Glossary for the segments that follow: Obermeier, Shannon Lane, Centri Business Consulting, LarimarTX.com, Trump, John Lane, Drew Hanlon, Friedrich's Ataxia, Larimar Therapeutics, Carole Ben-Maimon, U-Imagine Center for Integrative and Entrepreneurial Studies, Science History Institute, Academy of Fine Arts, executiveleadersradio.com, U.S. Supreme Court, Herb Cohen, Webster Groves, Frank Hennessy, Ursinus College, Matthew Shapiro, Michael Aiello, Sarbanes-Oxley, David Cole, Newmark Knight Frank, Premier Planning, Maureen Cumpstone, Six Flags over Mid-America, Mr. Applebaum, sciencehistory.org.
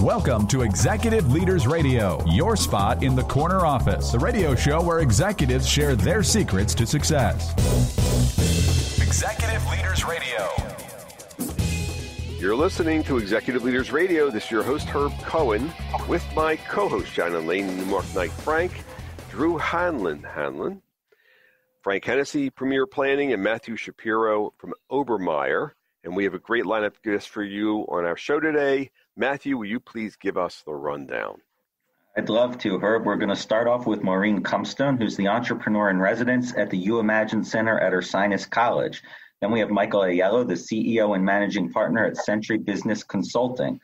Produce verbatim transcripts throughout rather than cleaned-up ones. Welcome to Executive Leaders Radio, your spot in the corner office, the radio show where executives share their secrets to success. Executive Leaders Radio. You're listening to Executive Leaders Radio. This is your host, Herb Cohen, with my co-host, John Lane, Newmark Knight Frank, Drew Hanlon, Hanlon, Frank Hennessy, Premier Planning, and Matthew Shapiro from Obermeier. And we have a great lineup just for you on our show today. Matthew, will you please give us the rundown? I'd love to, Herb. We're going to start off with Maureen Cumpstone, who's the entrepreneur in residence at the U-Imagine Center at Ursinus College. Then we have Michael Aiello, the C E O and managing partner at Centri Business Consulting.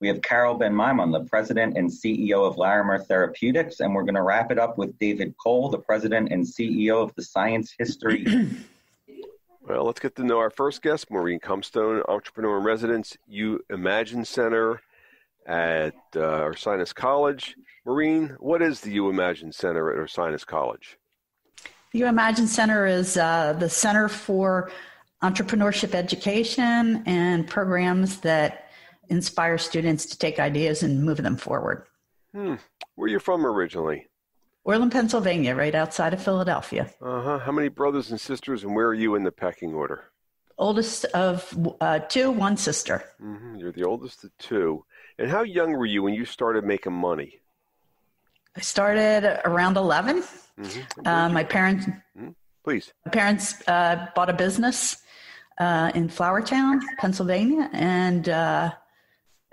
We have Carole Ben-Maimon, the president and C E O of Larimar Therapeutics. And we're going to wrap it up with David Cole, the president and C E O of the Science History Institute. Well, let's get to know our first guest, Maureen Cumpstone, entrepreneur in residence, U-Imagine Center at uh, Ursinus College. Maureen, what is the U-Imagine Center at Ursinus College? The U-Imagine Center is uh, the Center for Entrepreneurship Education and programs that inspire students to take ideas and move them forward. Hmm. Where are you from originally? Orland, Pennsylvania, right outside of Philadelphia. Uh-huh. How many brothers and sisters, and where are you in the pecking order? Oldest of uh, two, one sister. Mm-hmm. You're the oldest of two. And how young were you when you started making money? I started around eleven. Mm-hmm. Uh, my parents, mm-hmm. Please. My parents uh, bought a business uh, in Flowertown, Pennsylvania, and uh,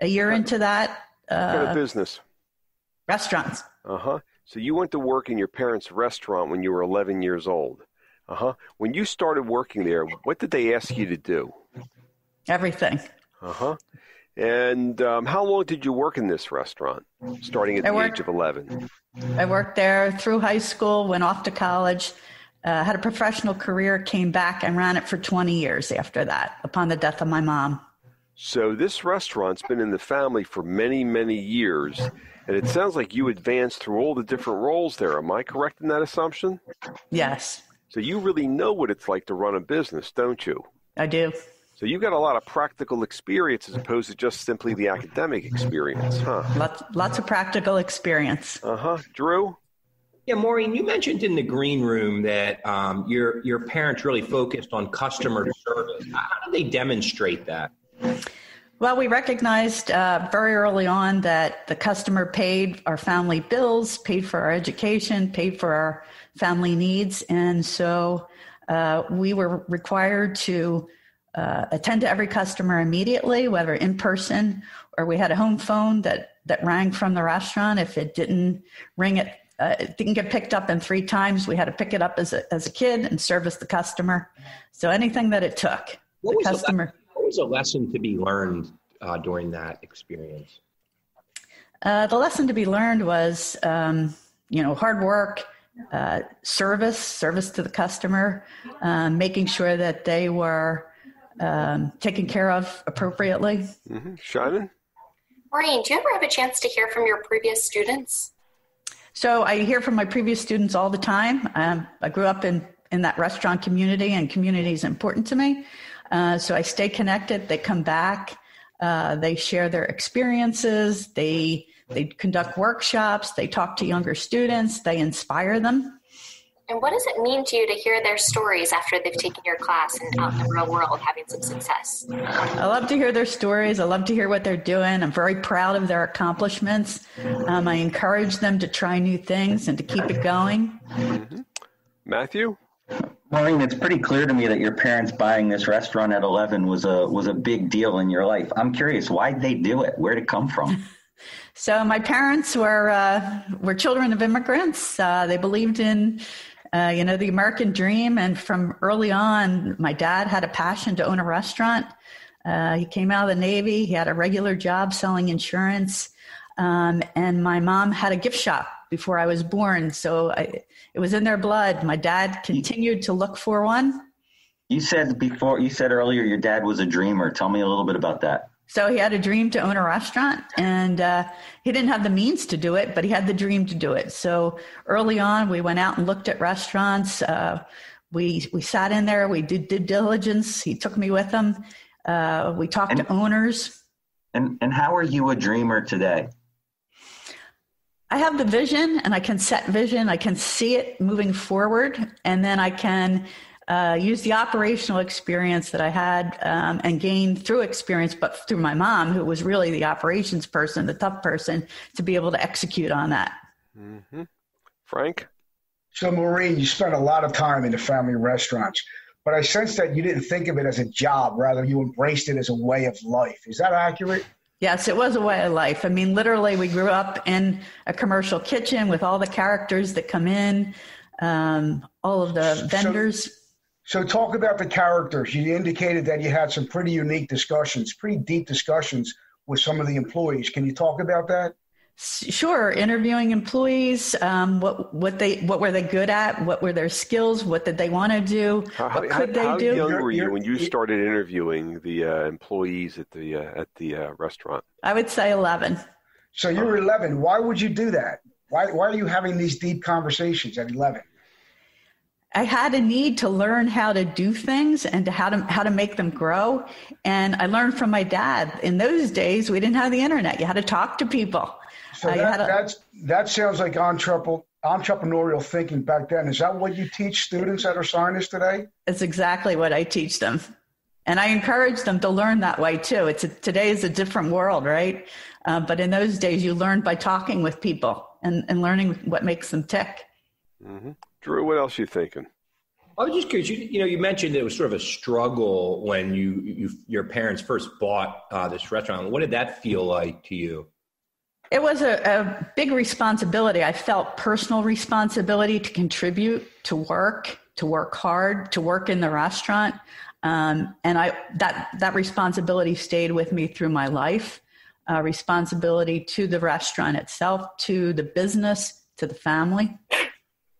a year what? into that. Uh, what kind of business? Restaurants. Uh-huh. So you went to work in your parents' restaurant when you were eleven years old. Uh-huh. When you started working there, what did they ask you to do? Everything. Uh-huh. And um, how long did you work in this restaurant, starting at I the worked, age of eleven? I worked there through high school, went off to college, uh, had a professional career, came back, and ran it for twenty years after that, upon the death of my mom. So this restaurant's been in the family for many, many years, and it sounds like you advanced through all the different roles there. Am I correct in that assumption? Yes. So you really know what it's like to run a business, don't you? I do. So you've got a lot of practical experience as opposed to just simply the academic experience, huh? Lots, lots of practical experience. Uh-huh. Drew? Yeah, Maureen, you mentioned in the green room that um, your, your parents really focused on customer service. How do they demonstrate that? Well, we recognized uh, very early on that the customer paid our family bills, paid for our education, paid for our family needs. And so uh, we were required to uh, attend to every customer immediately, whether in person or we had a home phone that, that rang from the restaurant. If it didn't ring, it, uh, it didn't get picked up in three times. We had to pick it up as a, as a kid and service the customer. So anything that it took, what the customer... That? What was a lesson to be learned uh, during that experience? Uh, the lesson to be learned was, um, you know, hard work, uh, service, service to the customer, um, making sure that they were um, taken care of appropriately. Mm-hmm. Shannon? Maureen, do you ever have a chance to hear from your previous students? So I hear from my previous students all the time. Um, I grew up in, in that restaurant community, and community is important to me. Uh, so I stay connected. They come back. Uh, they share their experiences. They they conduct workshops. They talk to younger students. They inspire them. And what does it mean to you to hear their stories after they've taken your class and out in the real world having some success? I love to hear their stories. I love to hear what they're doing. I'm very proud of their accomplishments. Um, I encourage them to try new things and to keep it going. Mm-hmm. Matthew? Maureen, it's pretty clear to me that your parents buying this restaurant at eleven was a was a big deal in your life. I'm curious, why'd they do it? Where'd it come from? So my parents were uh, were children of immigrants. Uh, they believed in uh, you know the American dream, and from early on, my dad had a passion to own a restaurant. Uh, he came out of the Navy. He had a regular job selling insurance, um, and my mom had a gift shop before I was born. So I, it was in their blood. My dad continued to look for one. You said before, you said earlier, your dad was a dreamer. Tell me a little bit about that. So he had a dream to own a restaurant, and uh, he didn't have the means to do it, but he had the dream to do it. So early on, we went out and looked at restaurants. Uh, we, we sat in there, we did due diligence. He took me with him. Uh, we talked and- to owners. And, and how are you a dreamer today? I have the vision, and I can set vision. I can see it moving forward, and then I can uh, use the operational experience that I had um, and gain through experience, but through my mom, who was really the operations person, the tough person, to be able to execute on that. Mm-hmm. Frank? So, Maureen, you spent a lot of time in the family restaurants, but I sense that you didn't think of it as a job. Rather, you embraced it as a way of life. Is that accurate? Yes, it was a way of life. I mean, literally, we grew up in a commercial kitchen with all the characters that come in, um, all of the vendors. So, so talk about the characters. You indicated that you had some pretty unique discussions, pretty deep discussions with some of the employees. Can you talk about that? Sure. Interviewing employees, um, what what they what were they good at? What were their skills? What did they want to do? How, what could how, they how do? How young you're, were you when you started interviewing the uh, employees at the uh, at the uh, restaurant? I would say eleven. So you were eleven. Why would you do that? Why why are you having these deep conversations at eleven? I had a need to learn how to do things and to how to how to make them grow. And I learned from my dad. In those days, we didn't have the internet. You had to talk to people. So that, a, that's, that sounds like entrepreneurial thinking back then. Is that what you teach students at Ursinus today? It's exactly what I teach them. And I encourage them to learn that way, too. It's a, today is a different world, right? Uh, but in those days, you learned by talking with people and, and learning what makes them tick. Mm-hmm. Drew, what else are you thinking? I was just curious. You, you know, you mentioned it was sort of a struggle when you, you your parents first bought uh, this restaurant. What did that feel like to you? It was a, a big responsibility. I felt personal responsibility to contribute, to work, to work hard, to work in the restaurant. Um, and I that that responsibility stayed with me through my life, uh, responsibility to the restaurant itself, to the business, to the family.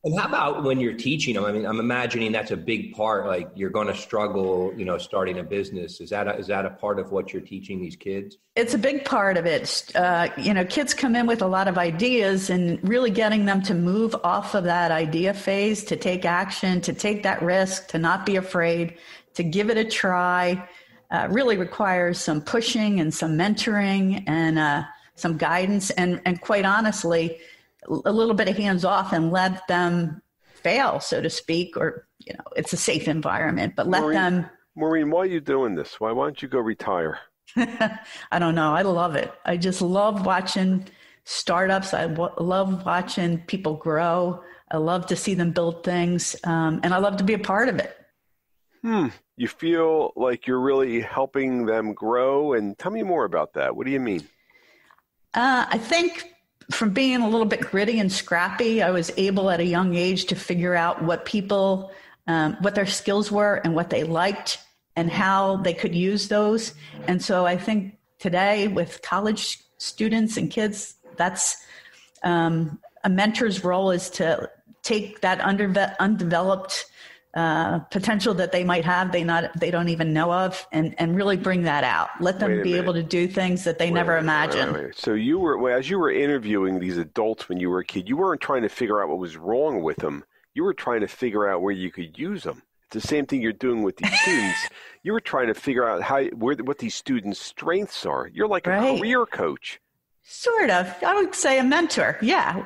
And how about when you're teaching? I mean, I'm imagining that's a big part, like you're going to struggle, you know, starting a business. Is that a, is that a part of what you're teaching these kids? It's a big part of it. Uh, you know, kids come in with a lot of ideas, and really getting them to move off of that idea phase, to take action, to take that risk, to not be afraid, to give it a try, uh, really requires some pushing and some mentoring and uh, some guidance. And, and quite honestly, a little bit of hands off and let them fail, so to speak, or, you know, it's a safe environment, but let Maureen, them. Maureen, why are you doing this? Why, why don't you go retire? I don't know. I love it. I just love watching startups. I w- love watching people grow. I love to see them build things. Um, and I love to be a part of it. Hmm. You feel like you're really helping them grow. And tell me more about that. What do you mean? Uh, I think, from being a little bit gritty and scrappy, I was able at a young age to figure out what people, um, what their skills were and what they liked and how they could use those. And so I think today with college students and kids, that's um, a mentor's role, is to take that under, undeveloped uh, potential that they might have, they not they don't even know of, and, and really bring that out. Let them be minute. able to do things that they wait, never imagined. Wait, wait. So you were, as you were interviewing these adults when you were a kid, you weren't trying to figure out what was wrong with them. You were trying to figure out where you could use them. It's the same thing you're doing with these students. You were trying to figure out how where what these students' strengths are. You're like right. a career coach. Sort of. I would say a mentor. Yeah.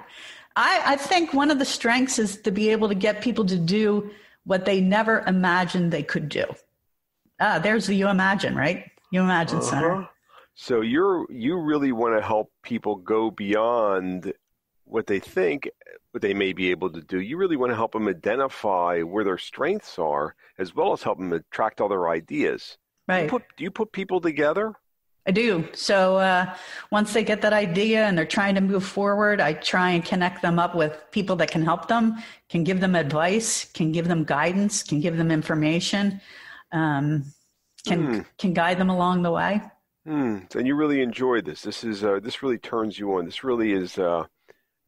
I, I think one of the strengths is to be able to get people to do what they never imagined they could do. Ah, there's the U-Imagine, right? U-Imagine uh-huh. Center. So you're you really want to help people go beyond what they think what they may be able to do. You really want to help them identify where their strengths are, as well as help them attract other ideas. Right. Do you put, do you put people together? I do. So uh, once they get that idea and they're trying to move forward, I try and connect them up with people that can help them, can give them advice, can give them guidance, can give them information, um, can mm. can guide them along the way. Mm. And you really enjoy this. This is uh, this really turns you on. This really is uh,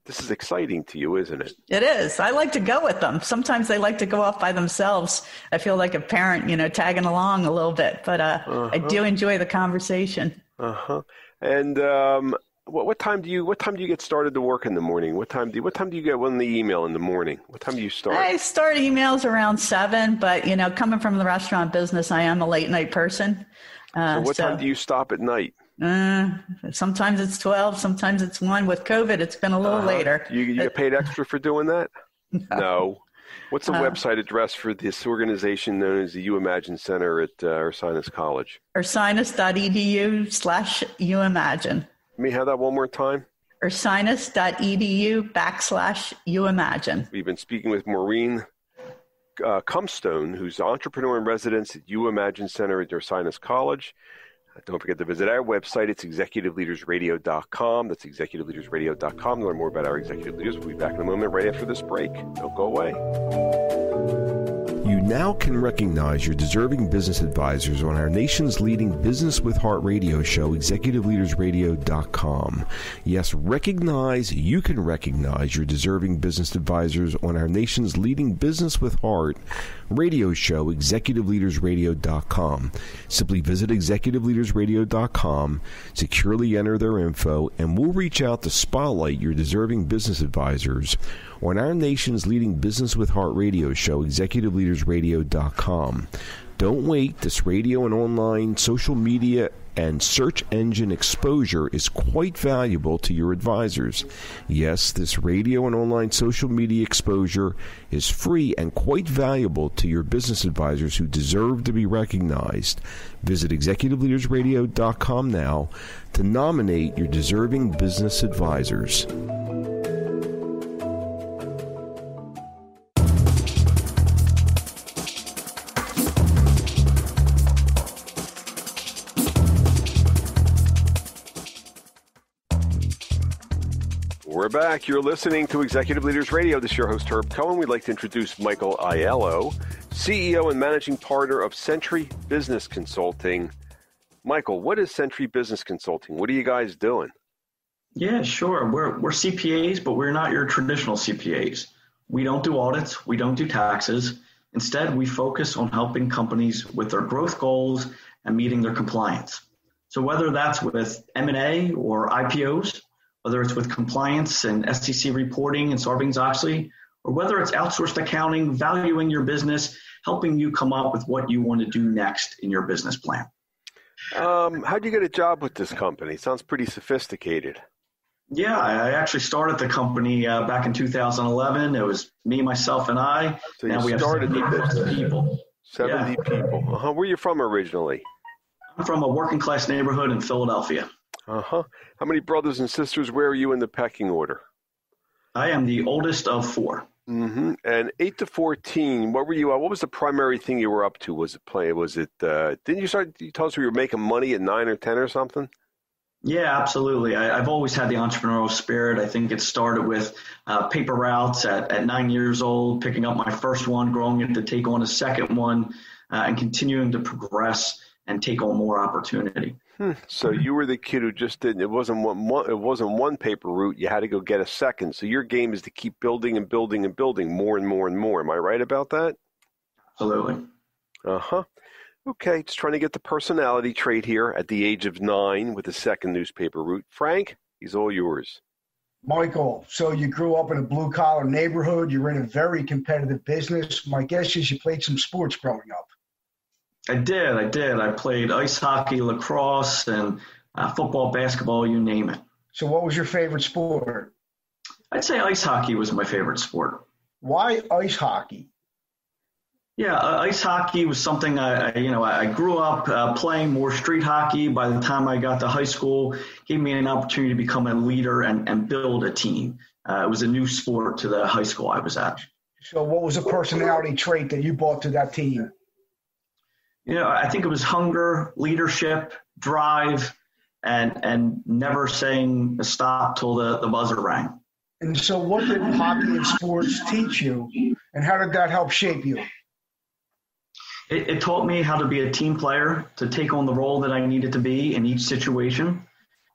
this is exciting to you, isn't it? It is. I like to go with them. Sometimes they like to go off by themselves. I feel like a parent, you know, tagging along a little bit, but uh, uh-huh. I do enjoy the conversation. Uh huh. And um, what, what time do you what time do you get started to work in the morning? What time do you, what time do you get on the email in the morning? What time do you start? I start emails around seven, but you know, coming from the restaurant business, I am a late night person. Uh, so what so, time do you stop at night? Uh, sometimes it's twelve, sometimes it's one. With COVID, it's been a little uh-huh. later. You, you get paid extra for doing that? No. no. What's the uh, website address for this organization known as the U-Imagine Center at uh, Ursinus College? Ursinus.edu slash U-Imagine. Let me have that one more time. Ursinus.edu backslash U-Imagine. We've been speaking with Maureen uh, Cumpstone, who's an entrepreneur in residence at U-Imagine Center at Ursinus College. Don't forget to visit our website. It's executive leaders radio dot com. That's executive leaders radio dot com. To learn more about our executive leaders, we'll be back in a moment right after this break. Don't go away. You now can recognize your deserving business advisors on our nation's leading Business with Heart radio show, executive leaders radio dot com. Yes, recognize, you can recognize your deserving business advisors on our nation's leading Business with Heart radio show, executive leaders radio dot com. Simply visit executive leaders radio dot com, securely enter their info, and we'll reach out to spotlight your deserving business advisors on our nation's leading Business with Heart radio show, executive leaders radio dot com. Don't wait. This radio and online social media and search engine exposure is quite valuable to your advisors. Yes, this radio and online social media exposure is free and quite valuable to your business advisors who deserve to be recognized. Visit executive leaders radio dot com now to nominate your deserving business advisors. We're back. You're listening to Executive Leaders Radio. This is your host, Herb Cohen. We'd like to introduce Michael Aiello, C E O and managing partner of Centri Business Consulting. Michael, what is Centri Business Consulting? What are you guys doing? Yeah, sure. We're we're C P As, but we're not your traditional C P As. We don't do audits. We don't do taxes. Instead, we focus on helping companies with their growth goals and meeting their compliance. So whether that's with M and A or I P Os, whether it's with compliance and S E C reporting and Sarbanes-Oxley, or whether it's outsourced accounting, valuing your business, helping you come up with what you want to do next in your business plan. Um, how'd you get a job with this company? Sounds pretty sophisticated. Yeah, I actually started the company uh, back in two thousand eleven. It was me, myself, and I. So now we have seventy people. seventy yeah. people. Uh-huh. Where are you from originally? I'm from a working-class neighborhood in Philadelphia. Uh-huh. How many brothers and sisters? Where are you in the pecking order? I am the oldest of four. Mm-hmm. And eight to fourteen, what were you, what was the primary thing you were up to? Was it play? Was it, uh, didn't you start, you told us you were making money at nine or ten or something? Yeah, absolutely. I, I've always had the entrepreneurial spirit. I think it started with uh, paper routes at, at nine years old, picking up my first one, growing it to take on a second one, uh, and continuing to progress and take on more opportunity. Hmm. So you were the kid who just didn't, it wasn't one, one, it wasn't one paper route. You had to go get a second. So your game is to keep building and building and building more and more and more. Am I right about that? Absolutely. Uh-huh. Okay. Just trying to get the personality trait here at the age of nine with a second newspaper route. Frank, he's all yours. Michael, so you grew up in a blue collar neighborhood. You're in a very competitive business. My guess is you played some sports growing up. I did. I did. I played ice hockey, lacrosse, and uh, football, basketball, you name it. So what was your favorite sport? I'd say ice hockey was my favorite sport. Why ice hockey? Yeah, uh, ice hockey was something I, I you know, I grew up uh, playing more street hockey. By the time I got to high school, it gave me an opportunity to become a leader and, and build a team. Uh, it was a new sport to the high school I was at. So what was a personality trait that you brought to that team? You know, I think it was hunger, leadership, drive, and and never saying stop till the, the buzzer rang. And so what did hockey and sports teach you, and how did that help shape you? It, it taught me how to be a team player, to take on the role that I needed to be in each situation.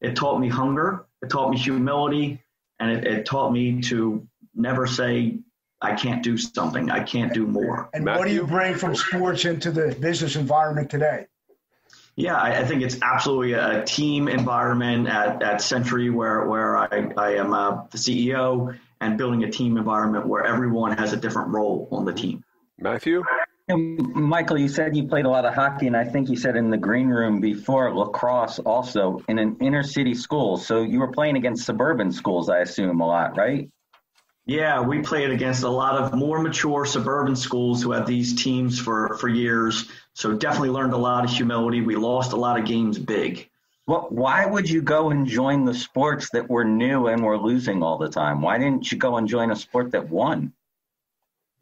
It taught me hunger. It taught me humility. And it, it taught me to never say, I can't do something. I can't do more. And Matthew, what do you bring from sports into the business environment today? Yeah, I, I think it's absolutely a team environment at, at Centri where, where I, I am uh, the C E O and building a team environment where everyone has a different role on the team. Matthew? Michael, you said you played a lot of hockey, and I think you said in the green room before, lacrosse also, in an inner city school. So you were playing against suburban schools, I assume, a lot, right? Yeah, we played against a lot of more mature suburban schools who had these teams for, for years. So definitely learned a lot of humility. We lost a lot of games big. Well, why would you go and join the sports that were new and were losing all the time? Why didn't you go and join a sport that won?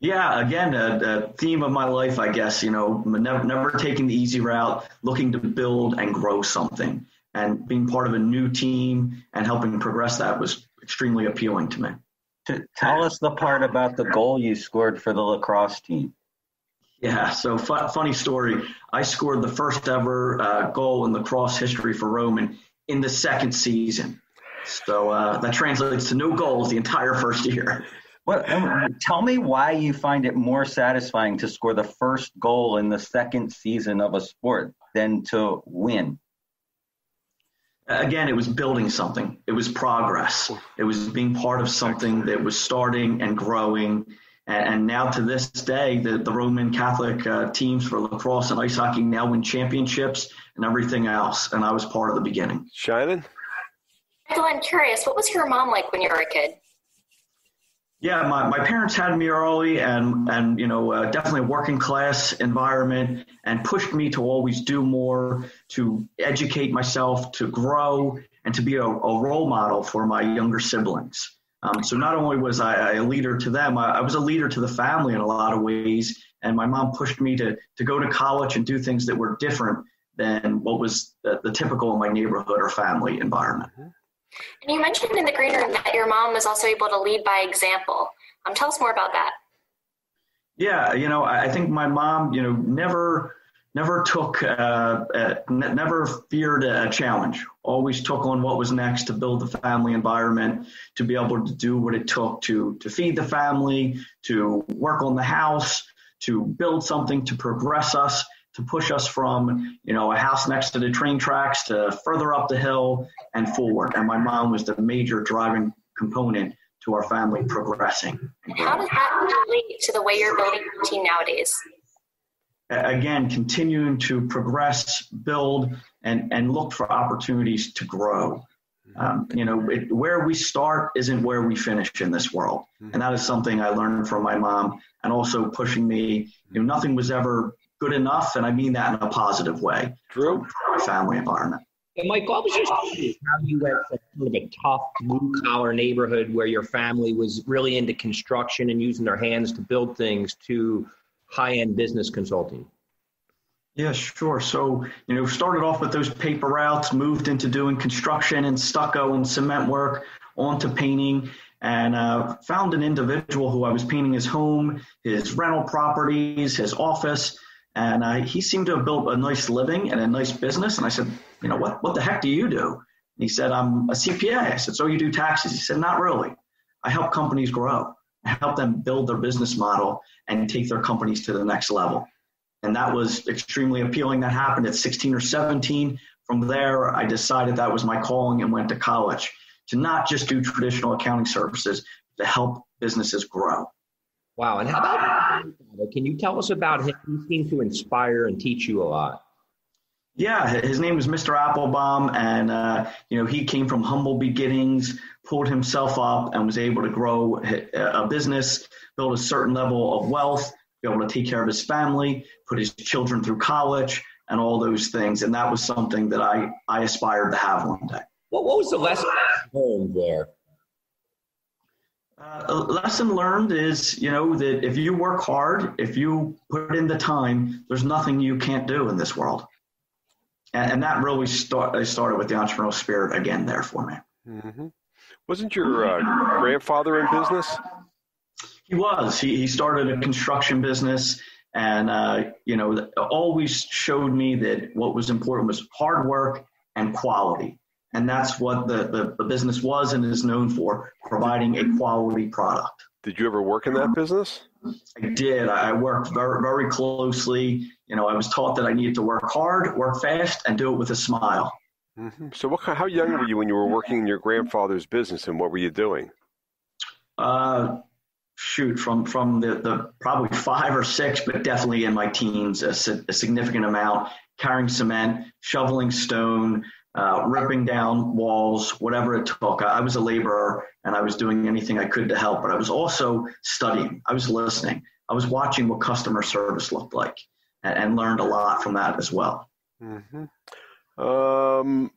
Yeah, again, a, a theme of my life, I guess, you know, never, never taking the easy route, looking to build and grow something. And being part of a new team and helping progress that was extremely appealing to me. Tell us the part about the goal you scored for the lacrosse team. Yeah, so fun, funny story. I scored the first ever uh, goal in lacrosse history for Roman in the second season. So uh, that translates to no goals the entire first year. Well, tell me why you find it more satisfying to score the first goal in the second season of a sport than to win. Again, it was building something. It was progress. It was being part of something that was starting and growing. And, and now to this day, the, the Roman Catholic uh, teams for lacrosse and ice hockey now win championships and everything else. And I was part of the beginning. Shannon? Michael, I'm curious, what was your mom like when you were a kid? Yeah, my, my parents had me early and, and you know, uh, definitely a working class environment, and pushed me to always do more, to educate myself, to grow, and to be a, a role model for my younger siblings. Um, so not only was I a leader to them, I, I was a leader to the family in a lot of ways, and my mom pushed me to, to go to college and do things that were different than what was the, the typical in my neighborhood or family environment. Mm-hmm. And you mentioned in the green room that your mom was also able to lead by example. Um, tell us more about that. Yeah, you know, I think my mom, you know, never, never took, uh, uh, n- never feared a challenge. Always took on what was next to build the family environment, to be able to do what it took to to feed the family, to work on the house, to build something, to progress us, to push us from, you know, a house next to the train tracks to further up the hill and forward. And my mom was the major driving component to our family progressing. How does that relate to the way you're building your team nowadays? Again, continuing to progress, build, and, and look for opportunities to grow. Um, you know, it, where we start isn't where we finish in this world. And that is something I learned from my mom, and also pushing me. You know, nothing was ever good enough, and I mean that in a positive way. Drew? Family environment. And Michael, I was just curious how you went from sort of a tough blue-collar neighborhood where your family was really into construction and using their hands to build things to high-end business consulting. Yeah, sure. So, you know, started off with those paper routes, moved into doing construction and stucco and cement work, onto painting, and uh, found an individual who I was painting his home, his rental properties, his office. And I, he seemed to have built a nice living and a nice business. And I said, you know, what, what the heck do you do? And he said, I'm a C P A. I said, so you do taxes? He said, not really. I help companies grow. I help them build their business model and take their companies to the next level. And that was extremely appealing. That happened at sixteen or seventeen. From there, I decided that was my calling and went to college to not just do traditional accounting services, to help businesses grow. Wow. And how about, can you tell us about him? He seemed to inspire and teach you a lot. Yeah, his name was Mister Applebaum. And, uh, you know, he came from humble beginnings, pulled himself up, and was able to grow a business, build a certain level of wealth, be able to take care of his family, put his children through college, and all those things. And that was something that I, I aspired to have one day. What, what was the lesson learned there? Uh, a lesson learned is, you know, that if you work hard, if you put in the time, there's nothing you can't do in this world. And, and that really start, started with the entrepreneurial spirit again there for me. Mm-hmm. Wasn't your uh, grandfather in business? He was. He, he started a construction business, and, uh, you know, always showed me that what was important was hard work and quality. And that's what the, the, the business was and is known for, providing a quality product. Did you ever work in that business? I did. I worked very, very closely. You know, I was taught that I needed to work hard, work fast, and do it with a smile. Mm-hmm. So what, how young were you when you were working in your grandfather's business, and what were you doing? Uh, shoot, from from the, the probably five or six, but definitely in my teens, a, a significant amount, carrying cement, shoveling stone, uh, ripping down walls, whatever it took. I, I was a laborer, and I was doing anything I could to help, but I was also studying. I was listening. I was watching what customer service looked like, and, and learned a lot from that as well. Mm-hmm. Um,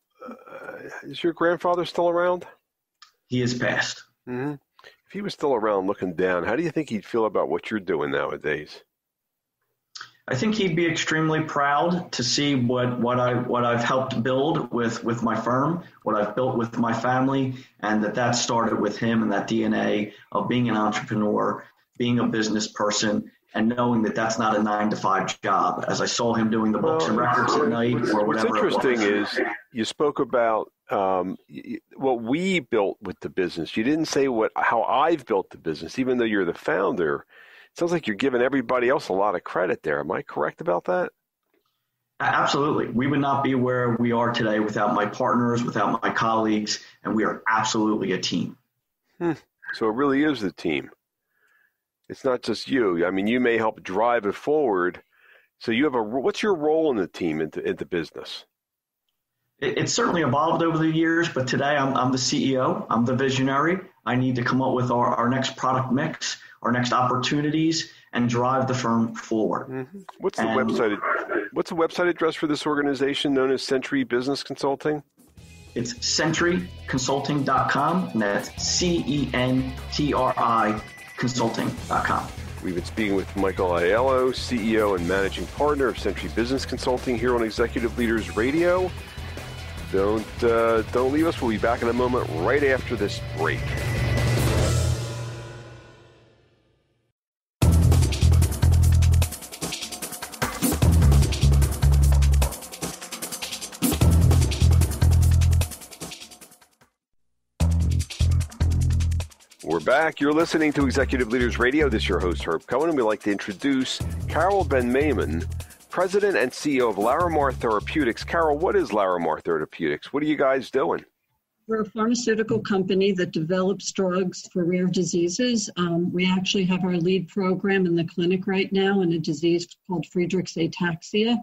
is your grandfather still around? He is passed. Mm-hmm. If he was still around looking down, how do you think he'd feel about what you're doing nowadays? I think he'd be extremely proud to see what, what, I, what I've helped build with, with my firm, what I've built with my family, and that that started with him and that D N A of being an entrepreneur, being a business person, and knowing that that's not a nine to five job, as I saw him doing the books well, and records at night or whatever. What's interesting is you spoke about um, what we built with the business. You didn't say what how I've built the business, even though you're the founder. It sounds like you're giving everybody else a lot of credit there. Am I correct about that? Absolutely. We would not be where we are today without my partners, without my colleagues, and we are absolutely a team. Hmm. So it really is the team. It's not just you. I mean, you may help drive it forward. So you have a, what's your role in the team into, into business? It, it's certainly evolved over the years, but today I'm, I'm the C E O. I'm the visionary. I need to come up with our, our next product mix, our next opportunities, and drive the firm forward. Mm-hmm. What's and, the website? What's the website address for this organization known as Centri Business Consulting? It's centri consulting dot com, and that's C E N T R I consulting dot com. We've been speaking with Michael Aiello, C E O and managing partner of Centri Business Consulting, here on Executive Leaders Radio. Don't uh, don't leave us. We'll be back in a moment right after this break. We're back. You're listening to Executive Leaders Radio. This is your host, Herb Cohen, and we'd like to introduce Carole Ben-Maimon, President and C E O of Larimar Therapeutics. Carole, what is Larimar Therapeutics? What are you guys doing? We're a pharmaceutical company that develops drugs for rare diseases. Um, we actually have our lead program in the clinic right now in a disease called Friedrich's Ataxia,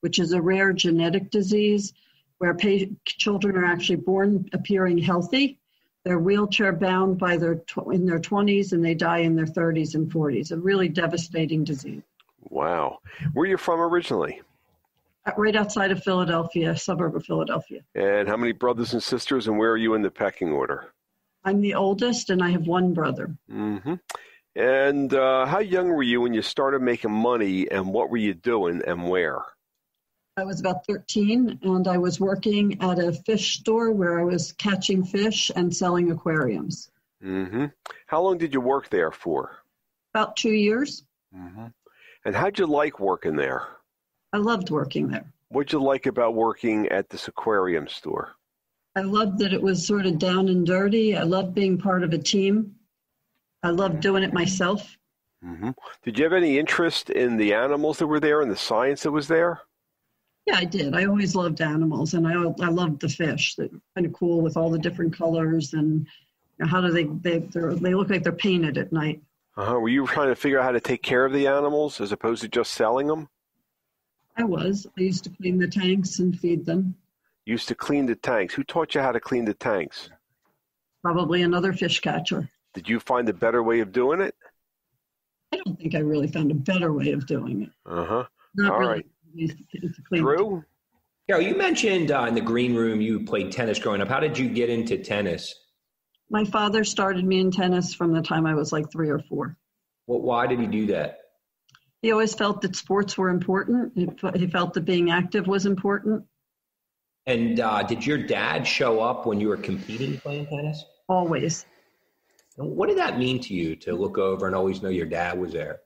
which is a rare genetic disease where pa- children are actually born appearing healthy. They're wheelchair bound by their tw- in their twenties, and they die in their thirties and forties. A really devastating disease. Wow. Where are you from originally? Uh, right outside of Philadelphia, suburb of Philadelphia. And how many brothers and sisters, and where are you in the pecking order? I'm the oldest, and I have one brother. Mm-hmm. And uh, how young were you when you started making money, and what were you doing and where? I was about thirteen, and I was working at a fish store where I was catching fish and selling aquariums. Mm-hmm. How long did you work there for? About two years. Mm-hmm. And how'd you like working there? I loved working there. What'd you like about working at this aquarium store? I loved that it was sort of down and dirty. I loved being part of a team. I loved doing it myself. Mm-hmm. Did you have any interest in the animals that were there and the science that was there? Yeah, I did. I always loved animals, and I I loved the fish. They're kind of cool with all the different colors, and you know, how do they they they look like they're painted at night. Uh-huh. Were you trying to figure out how to take care of the animals as opposed to just selling them? I was. I used to clean the tanks and feed them. You used to clean the tanks. Who taught you how to clean the tanks? Probably another fish catcher. Did you find a better way of doing it? I don't think I really found a better way of doing it. Uh-huh. Not all really. Right. Drew? Yeah, you mentioned uh, in the green room you played tennis growing up. How did you get into tennis? My father started me in tennis from the time I was like three or four. Well, why did he do that? He always felt that sports were important. He, he felt that being active was important. And uh, did your dad show up when you were competing playing tennis? Always. And what did that mean to you to look over and always know your dad was there?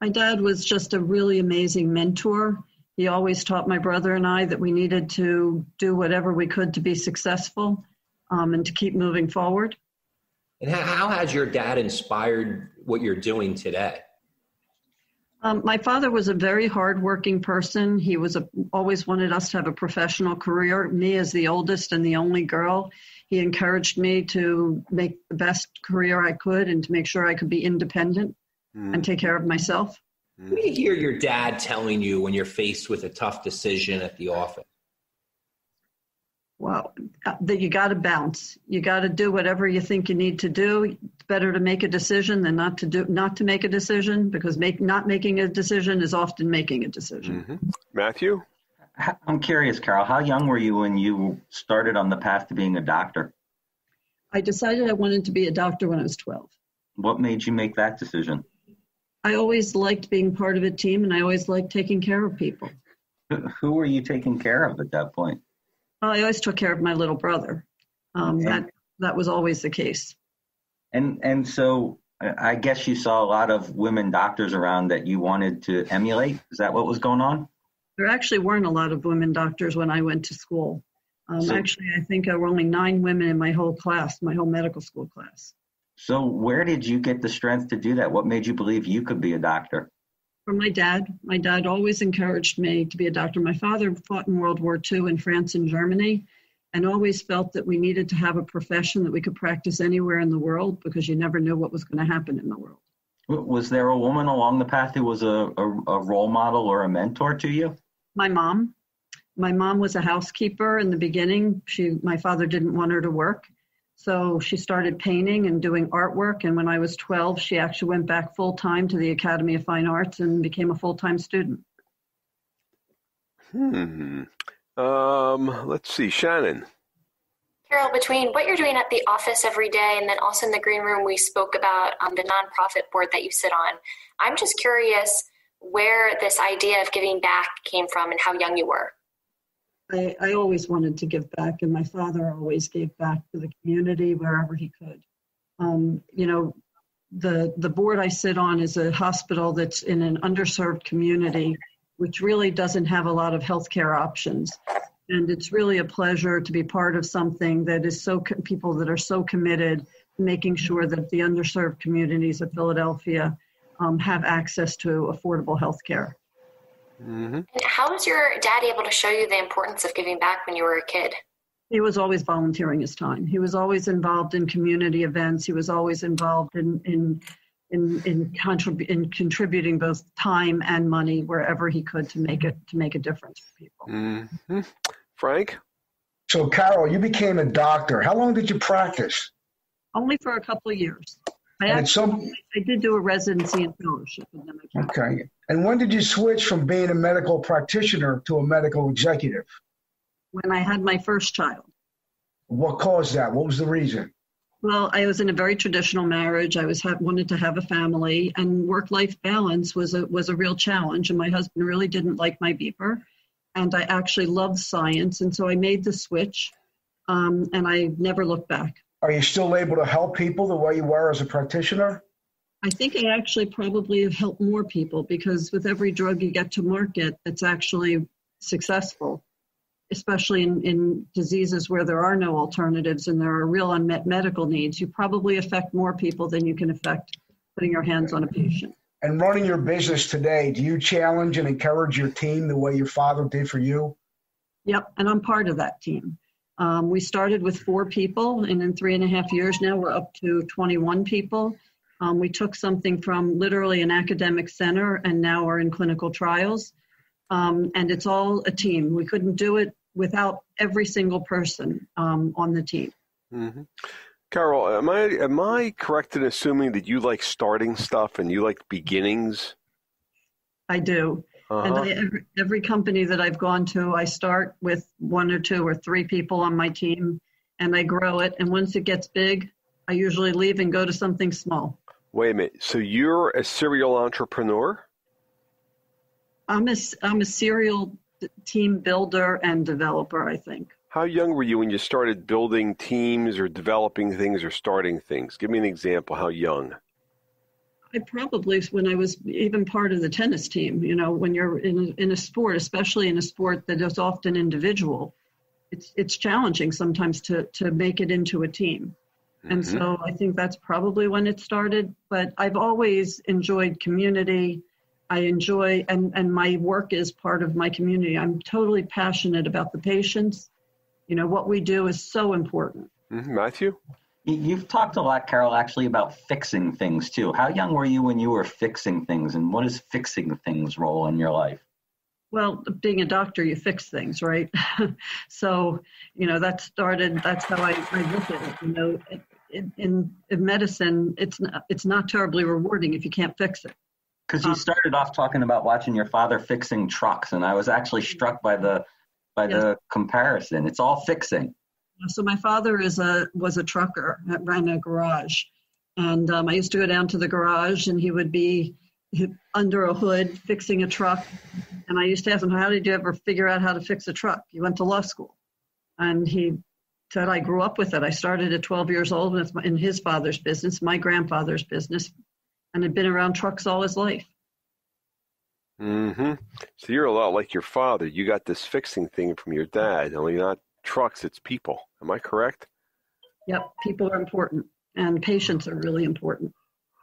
My dad was just a really amazing mentor. He always taught my brother and I that we needed to do whatever we could to be successful um, and to keep moving forward. And how has your dad inspired what you're doing today? Um, my father was a very hardworking person. He was a, always wanted us to have a professional career. Me as the oldest and the only girl, He encouraged me to make the best career I could and to make sure I could be independent mm. and take care of myself. Mm. What do you hear your dad telling you when you're faced with a tough decision at the office? Well, that you got to bounce. You got to do whatever you think you need to do. It's better to make a decision than not to do, not to make a decision, because make, not making a decision is often making a decision. Mm-hmm. Matthew? I'm curious, Carol, how young were you when you started on the path to being a doctor? I decided I wanted to be a doctor when I was twelve. What made you make that decision? I always liked being part of a team, and I always liked taking care of people. Who were you taking care of at that point? Well, I always took care of my little brother. Um, okay. That that was always the case. And and so I guess you saw a lot of women doctors around that you wanted to emulate. Is that what was going on? There actually weren't a lot of women doctors when I went to school. Um, so, actually, I think there were only nine women in my whole class, my whole medical school class. So where did you get the strength to do that? What made you believe you could be a doctor? From my dad. My dad always encouraged me to be a doctor. My father fought in World War Two in France and Germany, and always felt that we needed to have a profession that we could practice anywhere in the world, because you never knew what was going to happen in the world. Was there a woman along the path who was a, a, a role model or a mentor to you? My mom. My mom was a housekeeper in the beginning. She, my father didn't want her to work, so she started painting and doing artwork. And when I was twelve, she actually went back full-time to the Academy of Fine Arts and became a full-time student. Hmm. Um, let's see. Shannon. Carol, between what you're doing at the office every day and then also in the green room, we spoke about um, the nonprofit board that you sit on. I'm just curious where this idea of giving back came from and how young you were. I, I always wanted to give back, and my father always gave back to the community wherever he could. Um, you know, the, the board I sit on is a hospital that's in an underserved community, which really doesn't have a lot of healthcare options. And it's really a pleasure to be part of something that is so, people that are so committed to making sure that the underserved communities of Philadelphia um, have access to affordable healthcare. Mm-hmm. And how was your dad able to show you the importance of giving back when you were a kid? He was always volunteering his time. He was always involved in community events. He was always involved in in in in, contrib- in contributing both time and money wherever he could to make it to make a difference for people. Mm-hmm. Frank? So, Carol, you became a doctor. How long did you practice? Only for a couple of years. I, and actually, some... I did do a residency and fellowship. And then I okay. And when did you switch from being a medical practitioner to a medical executive? When I had my first child. What caused that? What was the reason? Well, I was in a very traditional marriage. I was ha- wanted to have a family, and work-life balance was a, was a real challenge, and my husband really didn't like my beeper, and I actually loved science, and so I made the switch, um, and I never looked back. Are you still able to help people the way you were as a practitioner? I think I actually probably have helped more people, because with every drug you get to market that's actually successful, especially in, in diseases where there are no alternatives and there are real unmet medical needs, you probably affect more people than you can affect putting your hands on a patient. And running your business today, do you challenge and encourage your team the way your father did for you? Yep, and I'm part of that team. Um, we started with four people, and in three and a half years now we're up to twenty-one people. Um, we took something from literally an academic center and now are in clinical trials. Um, and it's all a team. We couldn't do it without every single person um, on the team. Mm-hmm. Carol, am I, am I correct in assuming that you like starting stuff and you like beginnings? I do. Uh-huh. And I, every, every company that I've gone to, I start with one or two or three people on my team, and I grow it. And once it gets big, I usually leave and go to something small. Wait a minute. So you're a serial entrepreneur? I'm a, I'm a serial team builder and developer, I think. How young were you when you started building teams or developing things or starting things? Give me an example. How young? I probably, when I was even part of the tennis team, you know, when you're in a, in a sport, especially in a sport that is often individual, it's it's challenging sometimes to to make it into a team. And mm-hmm. so I think that's probably when it started. But I've always enjoyed community. I enjoy, and, and my work is part of my community. I'm totally passionate about the patients. You know, what we do is so important. Matthew? You've talked a lot, Carole, actually about fixing things too. How young were you when you were fixing things, and what is fixing things role in your life? Well, being a doctor, you fix things, right? So, you know, that started, that's how I, I look at it. You know, in, in, in medicine, it's not, it's not terribly rewarding if you can't fix it. Because you started off talking about watching your father fixing trucks, and I was actually struck by the by yes. the comparison. It's all fixing. So my father is a was a trucker that ran a garage, and um, I used to go down to the garage, and he would be under a hood fixing a truck, and I used to ask him, "How did you ever figure out how to fix a truck? You went to law school," and he said, "I grew up with it. I started at twelve years old, and it's in his father's business, my grandfather's business." And had been around trucks all his life. Mm-hmm. So you're a lot like your father. You got this fixing thing from your dad, only not trucks, it's people. Am I correct? Yep, people are important, and patients are really important.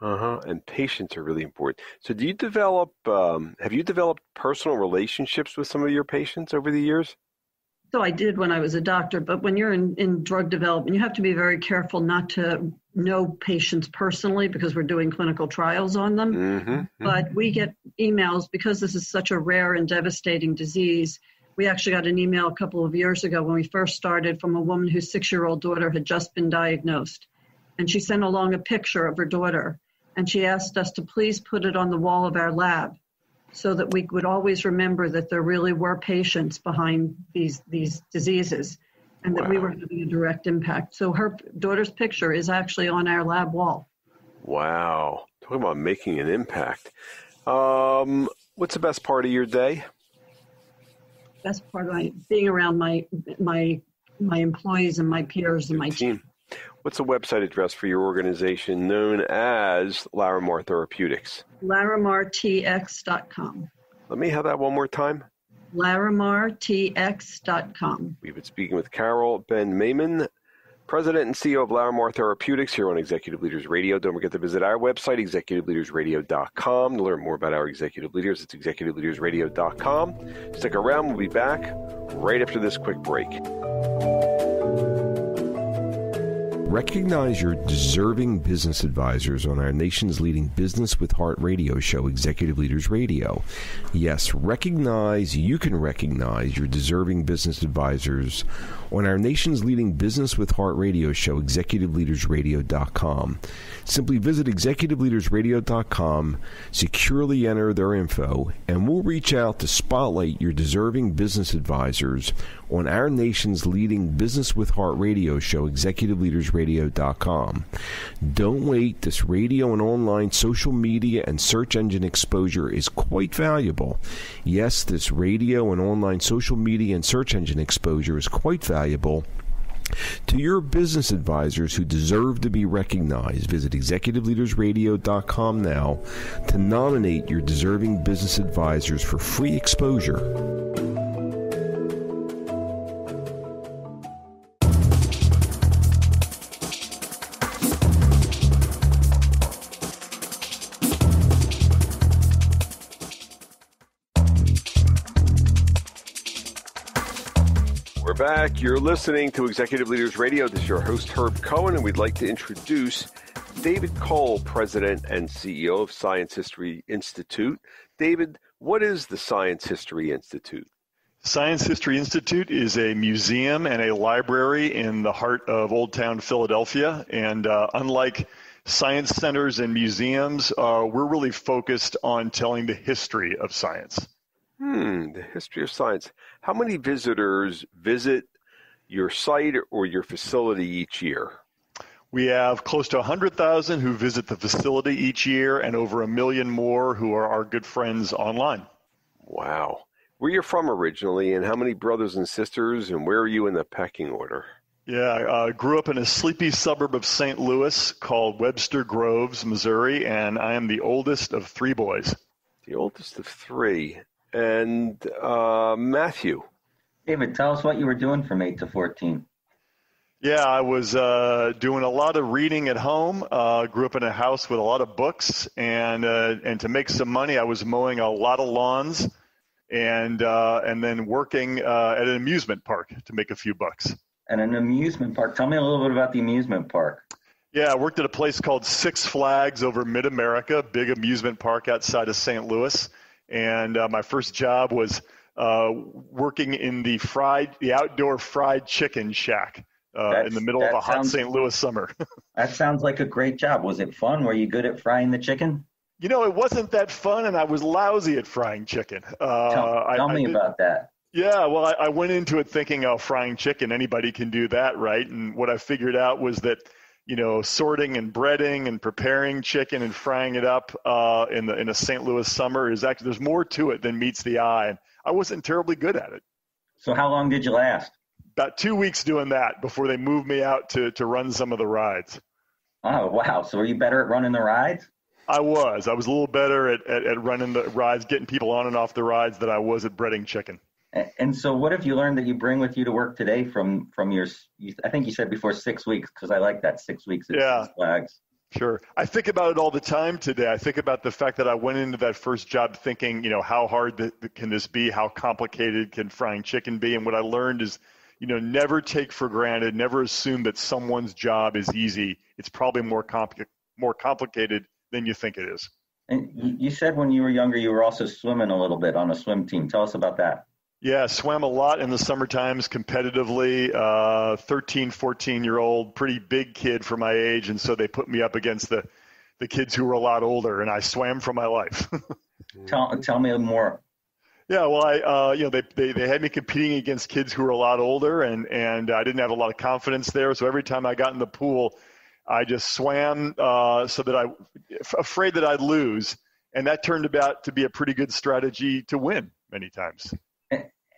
Uh-huh, and patients are really important. So do you develop, um, have you developed personal relationships with some of your patients over the years? So I did when I was a doctor, but when you're in, in drug development, you have to be very careful not to know patients personally because we're doing clinical trials on them. Mm-hmm. But we get emails because this is such a rare and devastating disease. We actually got an email a couple of years ago when we first started from a woman whose six-year-old daughter had just been diagnosed. And she sent along a picture of her daughter, and she asked us to please put it on the wall of our lab, so that we would always remember that there really were patients behind these these diseases, and that wow. we were having a direct impact. So her daughter's picture is actually on our lab wall. Wow. Talking about making an impact. Um, what's the best part of your day? Best part of my, being around my my my employees and my peers and my team. team. What's the website address for your organization known as Larimar Therapeutics? Larimar T X dot com. Let me have that one more time. Larimar T X dot com. We've been speaking with Carole Ben-Maimon, President and C E O of Larimar Therapeutics, here on Executive Leaders Radio. Don't forget to visit our website, executive leaders radio dot com, to learn more about our executive leaders. It's executive leaders radio dot com. Stick around. We'll be back right after this quick break. Recognize your deserving business advisors on our nation's leading Business with Heart radio show, Executive Leaders Radio. Yes, recognize, you can recognize your deserving business advisors on our nation's leading Business with Heart radio show, executive leaders radio dot com. Simply visit executive leaders radio dot com, securely enter their info, and we'll reach out to spotlight your deserving business advisors on our nation's leading Business with Heart radio show, executive leaders radio dot com. Don't wait. This radio and online social media and search engine exposure is quite valuable. Yes, this radio and online social media and search engine exposure is quite valuable to your business advisors who deserve to be recognized. Visit executive leaders radio dot com now to nominate your deserving business advisors for free exposure. Back. You're listening to Executive Leaders Radio. This is your host, Herb Cohen, and we'd like to introduce David Cole, President and C E O of Science History Institute. David, what is the Science History Institute? Science History Institute is a museum and a library in the heart of Old Town Philadelphia, and uh, unlike science centers and museums, uh, we're really focused on telling the history of science. Hmm, the history of science. How many visitors visit your site or your facility each year? We have close to one hundred thousand who visit the facility each year, and over a million more who are our good friends online. Wow. Where you're from originally, and how many brothers and sisters, and where are you in the pecking order? Yeah, I uh, grew up in a sleepy suburb of Saint Louis called Webster Groves, Missouri, and I am the oldest of three boys. The oldest of three. And uh, Matthew. David, tell us what you were doing from eight to fourteen. Yeah, I was uh, doing a lot of reading at home. Uh, grew up in a house with a lot of books. And uh, and to make some money, I was mowing a lot of lawns and, uh, and then working uh, at an amusement park to make a few bucks. and an amusement park. Tell me a little bit about the amusement park. Yeah, I worked at a place called Six Flags over Mid-America, big amusement park outside of Saint Louis. And uh, my first job was uh, working in the fried, the outdoor fried chicken shack uh, in the middle of a hot Saint Louis summer. That sounds like a great job. Was it fun? Were you good at frying the chicken? You know, it wasn't that fun, and I was lousy at frying chicken. Uh, tell tell I, me I about that. Yeah, well, I, I went into it thinking, oh, frying chicken, anybody can do that, right? And what I figured out was that, you know, sorting and breading and preparing chicken and frying it up uh, in the in a Saint Louis summer is actually, there's more to it than meets the eye. And I wasn't terribly good at it. So how long did you last? About two weeks doing that before they moved me out to, to run some of the rides. Oh, wow. So were you better at running the rides? I was. I was a little better at, at, at running the rides, getting people on and off the rides than I was at breading chicken. And so what have you learned that you bring with you to work today from, from your, I think you said before six weeks, because I like that six weeks. Yeah, Six Flags. Sure. I think about it all the time today. I think about the fact that I went into that first job thinking, you know, how hard th- can this be? How complicated can frying chicken be? And what I learned is, you know, never take for granted, never assume that someone's job is easy. It's probably more compli- more complicated than you think it is. And you said when you were younger, you were also swimming a little bit on a swim team. Tell us about that. Yeah, swam a lot in the summer times competitively, uh, thirteen, fourteen-year-old, pretty big kid for my age, and so they put me up against the, the kids who were a lot older, and I swam for my life. tell, tell me more. Yeah, well, I, uh, you know, they, they, they had me competing against kids who were a lot older, and, and I didn't have a lot of confidence there, so every time I got in the pool, I just swam uh, so that I – afraid that I'd lose, and that turned about to be a pretty good strategy to win many times.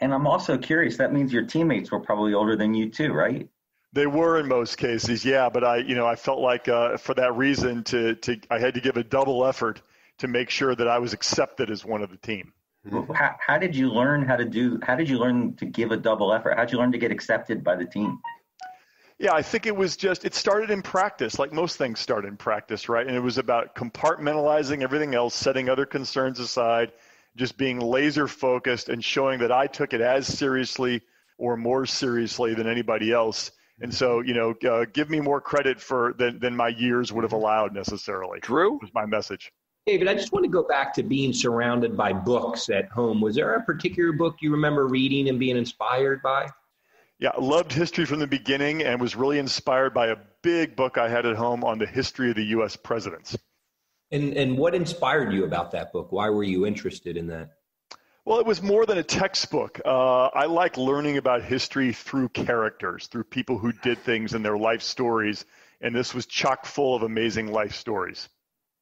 And I'm also curious, that means your teammates were probably older than you too, right? They were in most cases, yeah. But I, you know, I felt like uh, for that reason to, to, I had to give a double effort to make sure that I was accepted as one of the team. How, how did you learn how to do, how did you learn to give a double effort? How did you learn to get accepted by the team? Yeah, I think it was just, it started in practice, like most things start in practice, right? And it was about compartmentalizing everything else, setting other concerns aside, just being laser focused and showing that I took it as seriously or more seriously than anybody else. And so, you know, uh, give me more credit for than, than my years would have allowed necessarily. Drew? Was my message. David, I just want to go back to being surrounded by books at home. Was there a particular book you remember reading and being inspired by? Yeah, I loved history from the beginning and was really inspired by a big book I had at home on the history of the U S presidents. And and what inspired you about that book? Why were you interested in that? Well, it was more than a textbook. Uh, I like learning about history through characters, through people who did things and their life stories. And this was chock full of amazing life stories.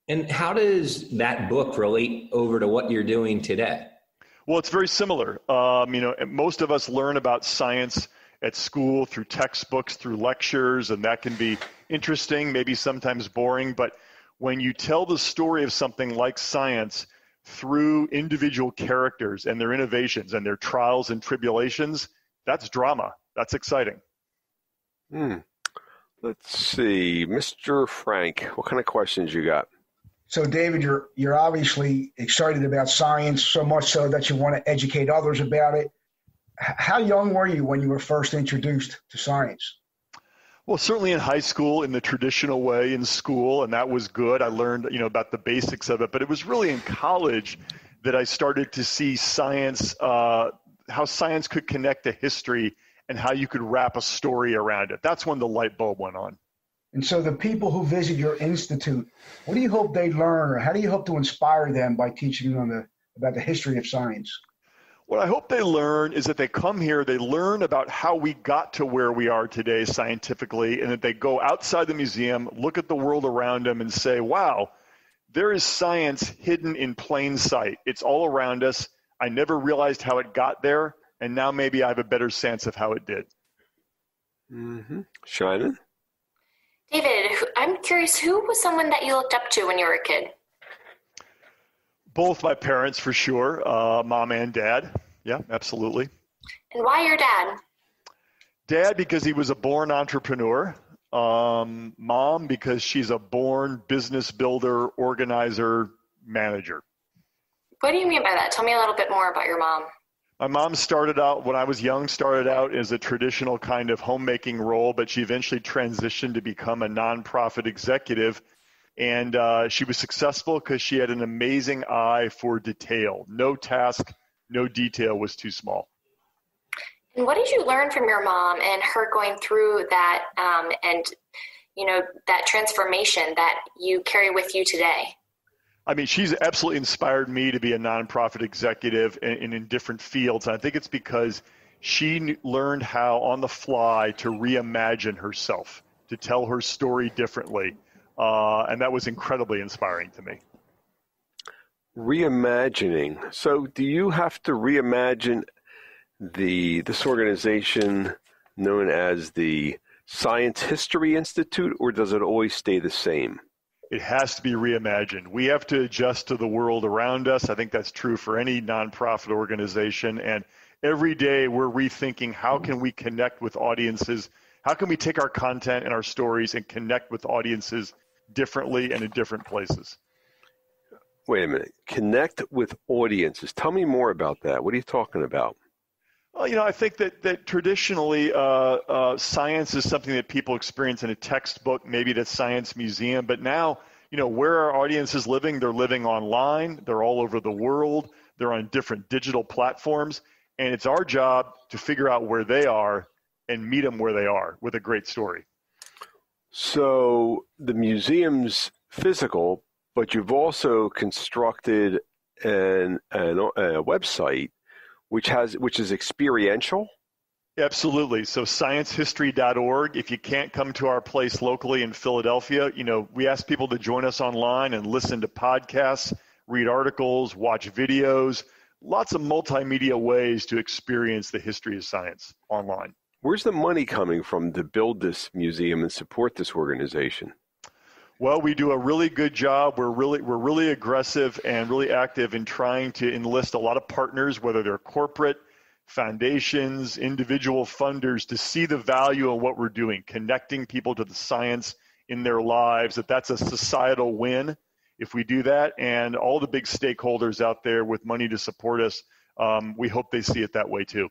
And how does that book relate over to what you're doing today? Well, it's very similar. Um, you know, most of us learn about science at school through textbooks, through lectures, and that can be interesting, maybe sometimes boring, but when you tell the story of something like science through individual characters and their innovations and their trials and tribulations, that's drama. That's exciting. Hmm. Let's see. Mister Frank, what kind of questions you got? So, David, you're you're obviously excited about science, so much so that you want to educate others about it. H- how young were you when you were first introduced to science? Well, certainly in high school, in the traditional way in school, and that was good. I learned, you know, about the basics of it, but it was really in college that I started to see science, uh, how science could connect to history and how you could wrap a story around it. That's when the light bulb went on. And so the people who visit your institute, what do you hope they learn, or how do you hope to inspire them by teaching them the, about the history of science? What I hope they learn is that they come here, they learn about how we got to where we are today scientifically, and that they go outside the museum, look at the world around them and say, wow, there is science hidden in plain sight. It's all around us. I never realized how it got there, and now maybe I have a better sense of how it did. Mm-hmm. Shina? David, I'm curious, who was someone that you looked up to when you were a kid? Both my parents, for sure, uh, mom and dad. Yeah, absolutely. And why your dad? Dad, because he was a born entrepreneur. Um, mom, because she's a born business builder, organizer, manager. What do you mean by that? Tell me a little bit more about your mom. My mom started out, when I was young, started out as a traditional kind of homemaking role, but she eventually transitioned to become a nonprofit executive. And uh, she was successful because she had an amazing eye for detail. No task, no detail was too small. And what did you learn from your mom and her going through that um, and, you know, that transformation that you carry with you today? I mean, she's absolutely inspired me to be a nonprofit executive and, and in different fields. And I think it's because she learned how on the fly to reimagine herself, to tell her story differently. Uh, and that was incredibly inspiring to me. Reimagining. So do you have to reimagine the this organization known as the Science History Institute, or does it always stay the same? It has to be reimagined. We have to adjust to the world around us. I think that's true for any nonprofit organization. And every day we're rethinking, how can we connect with audiences? How can we take our content and our stories and connect with audiences differently and in different places? Wait a minute. Connect with audiences. Tell me more about that. What are you talking about? Well, you know, I think that that traditionally uh, uh, science is something that people experience in a textbook, maybe at a science museum. But now, you know, where are audiences living? They're living online. They're all over the world. They're on different digital platforms. And it's our job to figure out where they are and meet them where they are with a great story. So the museum's physical, but you've also constructed an, an, a website Which has which is experiential? Absolutely. So science history dot org. If you can't come to our place locally in Philadelphia, you know, we ask people to join us online and listen to podcasts, read articles, watch videos, lots of multimedia ways to experience the history of science online. Where's the money coming from to build this museum and support this organization? Well, we do a really good job. We're really we're really aggressive and really active in trying to enlist a lot of partners, whether they're corporate, foundations, individual funders, to see the value of what we're doing, connecting people to the science in their lives, that that's a societal win if we do that. And all the big stakeholders out there with money to support us, um, we hope they see it that way too.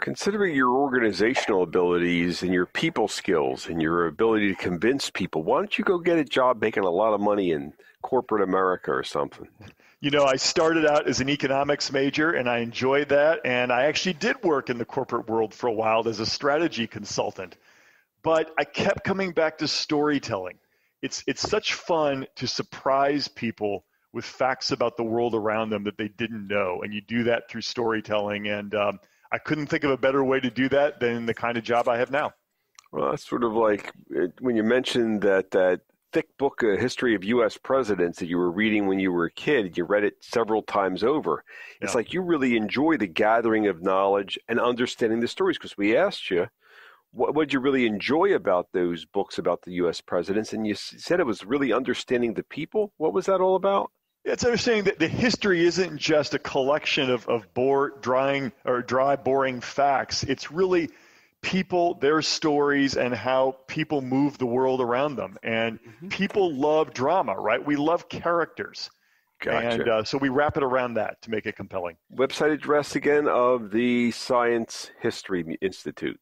Considering your organizational abilities and your people skills and your ability to convince people, why don't you go get a job making a lot of money in corporate America or something? You know, I started out as an economics major, and I enjoyed that. And I actually did work in the corporate world for a while as a strategy consultant. But I kept coming back to storytelling. It's, it's such fun to surprise people with facts about the world around them that they didn't know. And you do that through storytelling. And um, I couldn't think of a better way to do that than the kind of job I have now. Well, that's sort of like when you mentioned that that thick book, A History of U S Presidents, that you were reading when you were a kid. You read it several times over. Yeah. It's like you really enjoy the gathering of knowledge and understanding the stories, because we asked you, what did you really enjoy about those books about the U S presidents? And you said it was really understanding the people. What was that all about? It's understanding that the history isn't just a collection of, of bore, drying, or dry, boring facts. It's really people, their stories, and how people move the world around them. And mm-hmm. people love drama, right? We love characters. Gotcha. And uh, so we wrap it around that to make it compelling. Website address again of the Science History Institute.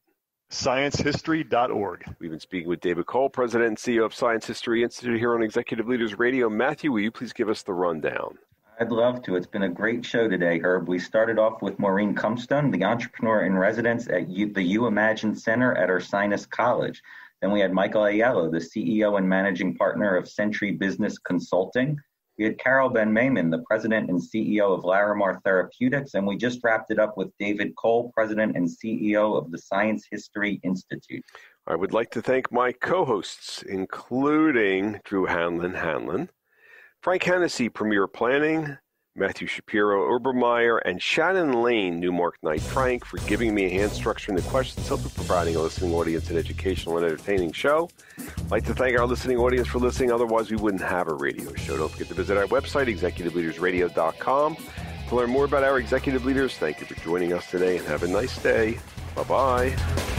science history dot org. We've been speaking with David Cole, President and C E O of Science History Institute, here on Executive Leaders Radio. Matthew, will you please give us the rundown? I'd love to. It's been a great show today, Herb. We started off with Maureen Cumpstone, the entrepreneur in residence at U- the U-Imagine Center at Ursinus College. Then we had Michael Aiello, the C E O and managing partner of Centri Business Consulting. We had Carole Ben-Maimon, the president and C E O of Larimar Therapeutics, and we just wrapped it up with David Cole, president and C E O of the Science History Institute. I would like to thank my co-hosts, including Drew Hanlon, Hanlon, Frank Hennessy, Premier Planning, Matthew Shapiro, Obermeier, and Shannon Lane, Newmark Knight Frank, for giving me a hand structuring the questions, helping providing a listening audience an educational and entertaining show. I'd like to thank our listening audience for listening. Otherwise, we wouldn't have a radio show. Don't forget to visit our website, executive leaders radio dot com, to learn more about our executive leaders. Thank you for joining us today, and have a nice day. Bye-bye.